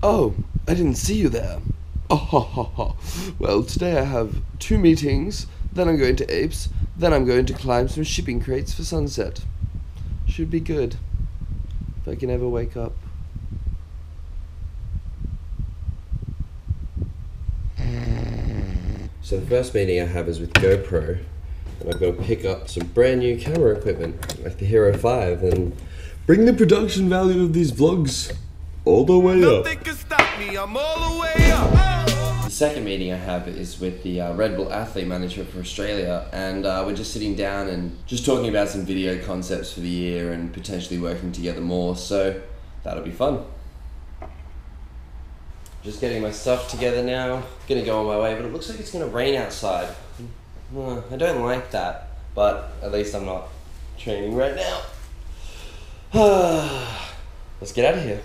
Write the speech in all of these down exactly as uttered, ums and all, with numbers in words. Oh, I didn't see you there. Oh, ha, ha, ha. Well, today I have two meetings, then I'm going to AAPES, then I'm going to climb some shipping crates for sunset. Should be good. If I can ever wake up. So the first meeting I have is with GoPro, and I've got to pick up some brand new camera equipment, like the Hero five, and bring the production value of these vlogs all the way up. Nothing can stop me, I'm all the way up. The second meeting I have is with the uh, Red Bull athlete manager for Australia, and uh, we're just sitting down and just talking about some video concepts for the year and potentially working together more, so that'll be fun. Just getting my stuff together now, gonna go on my way, but it looks like it's gonna rain outside. I don't like that, but at least I'm not training right now. Let's get out of here.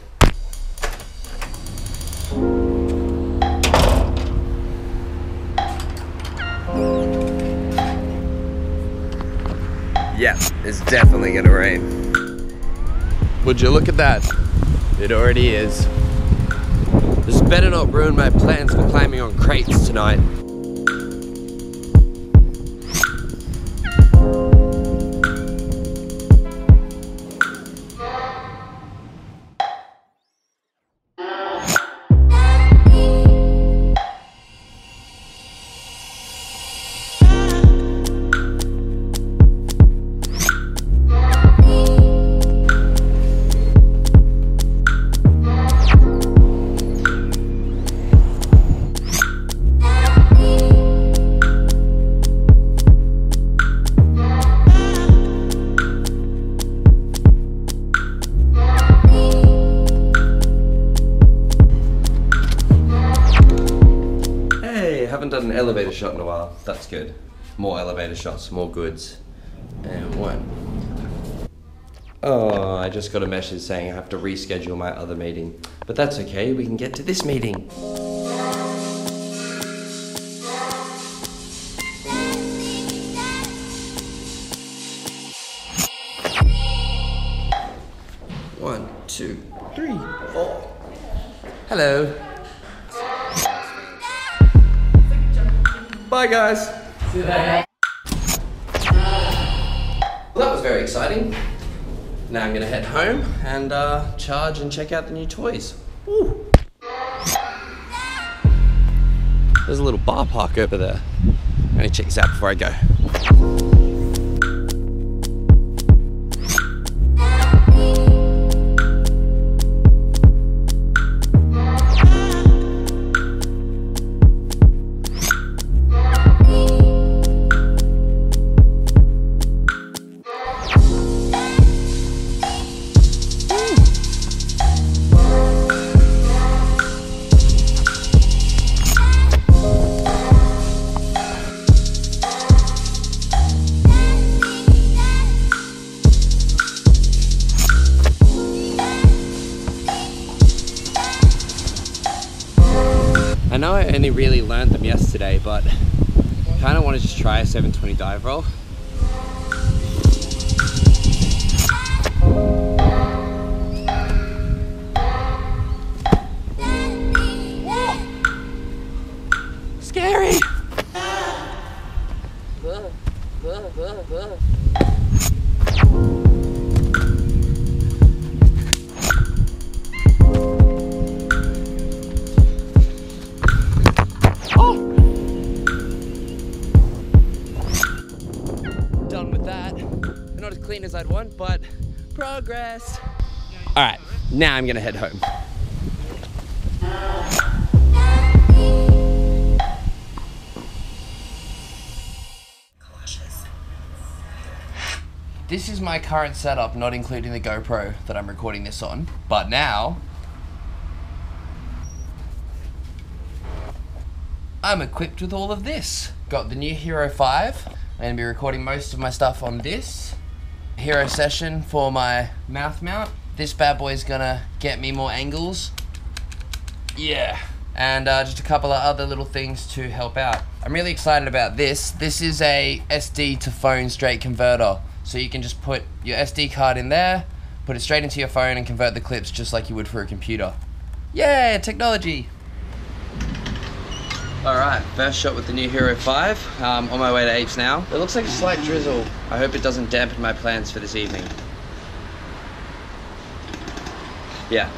Yeah, it's definitely gonna rain. Would you look at that? It already is. This better not ruin my plans for climbing on crates tonight. Done an elevator shot in a while. That's good. More elevator shots, more goods. And one. Oh, I just got a message saying I have to reschedule my other meeting. But that's okay, we can get to this meeting. One, two, three, four. Hello. Bye guys! See you later. Well, that was very exciting. Now I'm gonna head home and uh, charge and check out the new toys. Woo. There's a little bar park over there. I'm gonna check this out before I go. I know I only really learned them yesterday, but I kind of want to just try a seven twenty dive roll. Scary! Not as clean as I'd want, but progress. All right, now I'm gonna head home. This is my current setup, not including the GoPro that I'm recording this on, but now I'm equipped with all of this. Got the new Hero five. I'm gonna be recording most of my stuff on this. Hero session for my mouth mount. This bad boy's gonna get me more angles. Yeah. And uh, just a couple of other little things to help out. I'm really excited about this. This is a S D to phone straight converter. So you can just put your S D card in there, put it straight into your phone and convert the clips just like you would for a computer. Yeah, technology. Alright, first shot with the new Hero five. Um, on my way to AAPES now. It looks like a slight drizzle. I hope it doesn't dampen my plans for this evening. Yeah.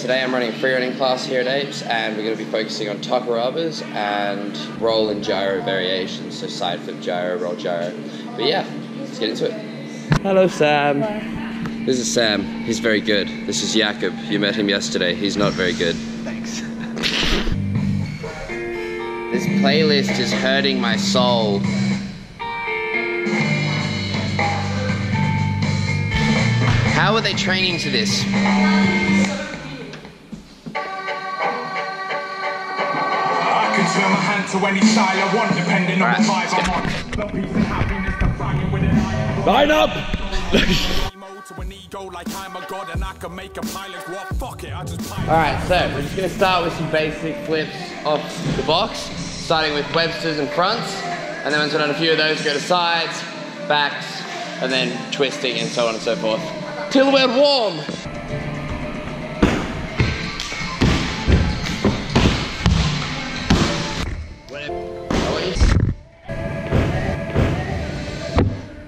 Today I'm running a free running class here at AAPES, and we're going to be focusing on Tukurabas and roll and gyro variations, so side flip gyro, roll gyro. But yeah, let's get into it. Hello Sam. Hello. This is Sam, he's very good. This is Jakob, you met him yesterday, he's not very good. Thanks. This playlist is hurting my soul. How are they training to this? Turn my hand to any style I want, depending on the vibe I'm on. Love, peace and happiness, I'm flying with an eye. Line up! Alright, so we're just going to start with some basic flips off the box, starting with Websters and fronts, and then once we've done a few of those, go to sides, backs, and then twisting and so on and so forth. Till we're warm!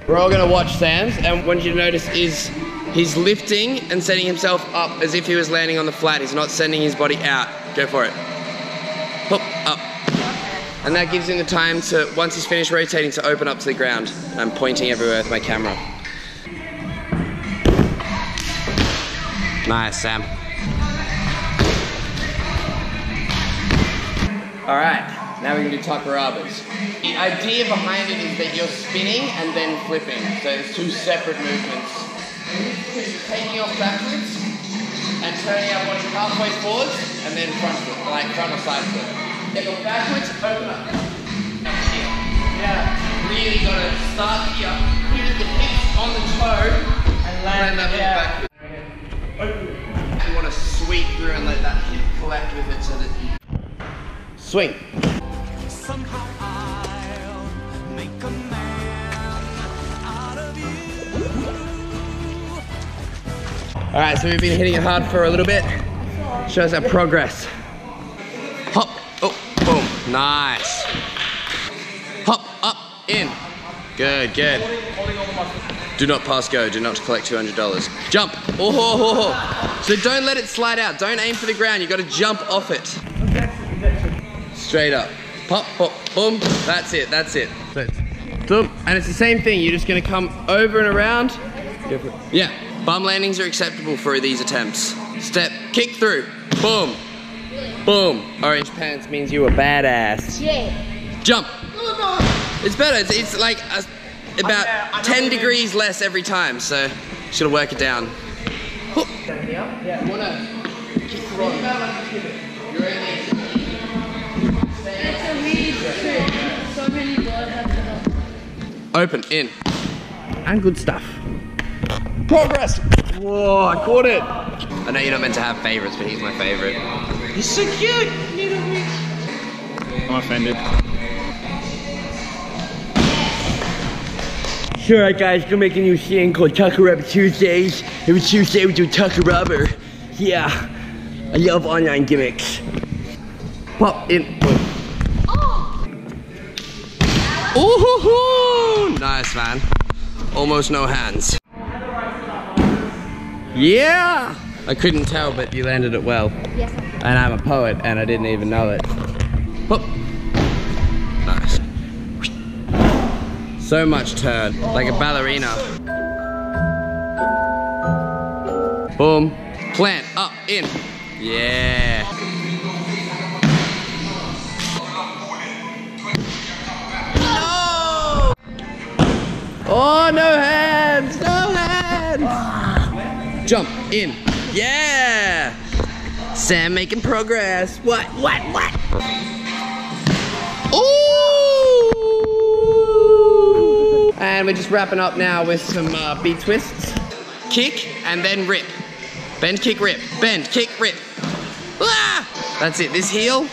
We're all gonna watch Sam's, and what you notice is he's lifting and setting himself up as if he was landing on the flat. He's not sending his body out. Go for it. Hop, up. And that gives him the time to, once he's finished rotating, to open up to the ground. And I'm pointing everywhere with my camera. Nice, Sam. All right. Now we're going to do Tukurabas. The idea behind it is that you're spinning and then flipping. So there's two separate movements. Taking off backwards and turning our body halfway forwards and then front foot, like front or side foot. Then go backwards, open up. Now here. Yeah. Really got to start here. Here is the hips on the toe and land that foot backwards. Open. You want to sweep through and let that hip collect with it so that you... Swing. Somehow I'll make a man out of you. All right, so we've been hitting it hard for a little bit. Shows our progress. Hop, oh, boom, nice. Hop, up, in. Good, good. Do not pass go, do not collect two hundred dollars. Jump, oh, oh, oh. So don't let it slide out, don't aim for the ground, you gotta jump off it. Straight up. Pop, pop, boom, that's it, that's it. And it's the same thing, you're just gonna come over and around. Yeah, bum landings are acceptable for these attempts. Step, kick through, boom, boom. Orange pants means you a badass. Yeah. Jump. It's better, it's, it's like a, about I know, I know ten degrees less every time, so should work it down. Hoop. Yeah, you wanna kick the roll. You're in there. Open, in. And good stuff. Progress! Whoa, I caught it! I know you're not meant to have favourites, but he's my favourite. He's so cute! I'm offended. So alright guys, gonna make a new thing called Tukurabba Tuesdays. Every Tuesday we do Tukurabba. Yeah. I love online gimmicks. Pop, in, boom. Ooh-hoo-hoo! Nice, man. Almost no hands. Yeah! I couldn't tell, but you landed it well. Yes. And I'm a poet, and I didn't even know it. Hop. Nice. So much turn, like a ballerina. Boom. Plant, up, in. Yeah. Oh, no hands, no hands. Jump in. Yeah. Sam making progress. What, what, what? Ooh. And we're just wrapping up now with some uh, B-twists. Kick and then rip. Bend, kick, rip. Bend, kick, rip. Ah! That's it. This heel,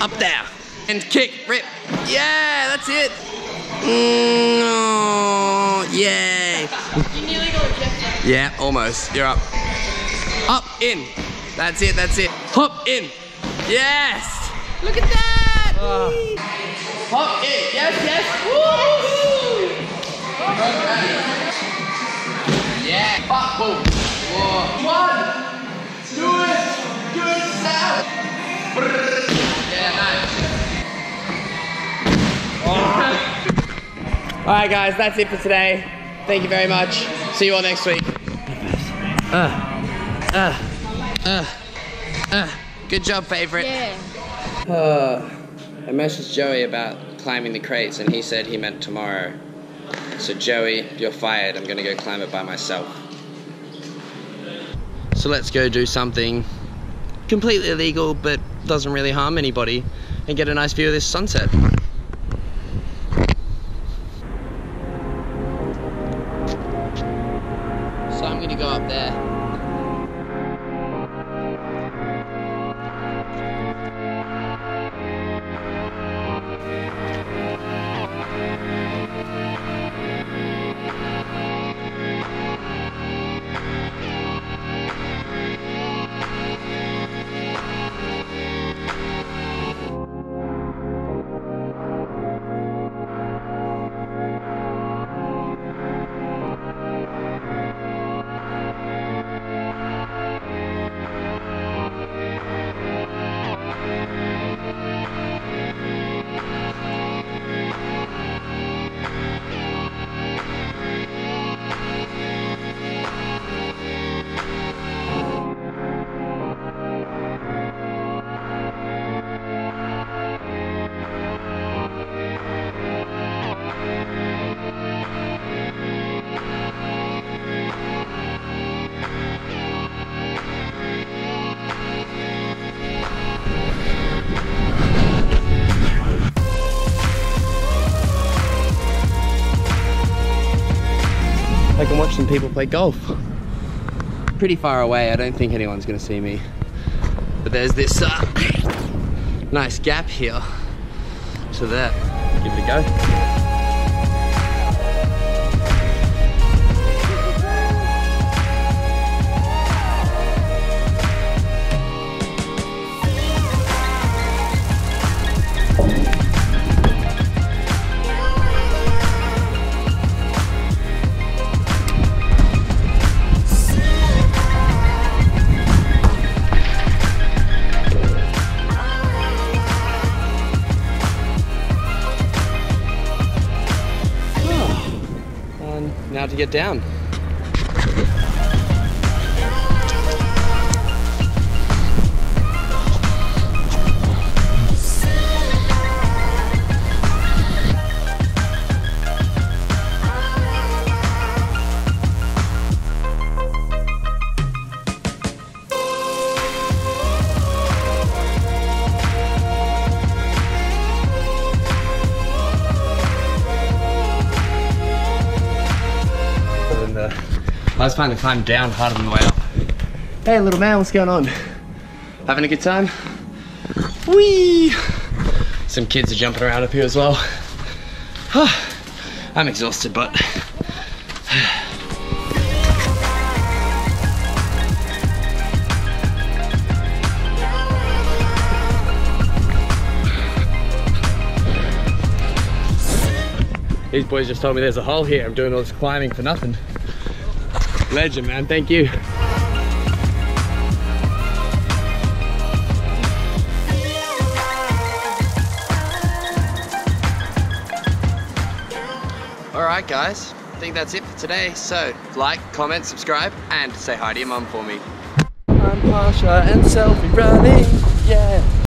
up there. And kick, rip. Yeah, that's it. Mm, oh, yay. You nearly got rejected. Yeah, almost. You're up. Up, in. That's it, that's it. Hop in. Yes. Look at that. Uh, hop in. Yes, yes. Woo-hoo. Yeah. Hop, boom. Whoa. One. Do it. Do it, Sam. Yeah, nice. Oh. All right, guys, that's it for today. Thank you very much. See you all next week. Uh, uh. Uh, uh, good job, favorite. Yeah. Uh, I messaged Joey about climbing the crates and he said he meant tomorrow. So Joey, you're fired. I'm gonna go climb it by myself. So let's go do something completely illegal but doesn't really harm anybody and get a nice view of this sunset. So I'm gonna go up there. I can watch some people play golf. Pretty far away, I don't think anyone's gonna see me. But there's this uh, nice gap here to that. Give it a go. Now to get down. I was trying to climb down harder than the way up. Hey little man, what's going on? Having a good time? Whee! Some kids are jumping around up here as well. I'm exhausted, but... These boys just told me there's a hole here. I'm doing all this climbing for nothing. Legend, man, thank you. Alright guys, I think that's it for today. So, like, comment, subscribe, and say hi to your mum for me. I'm Pasha and selfie running, yeah.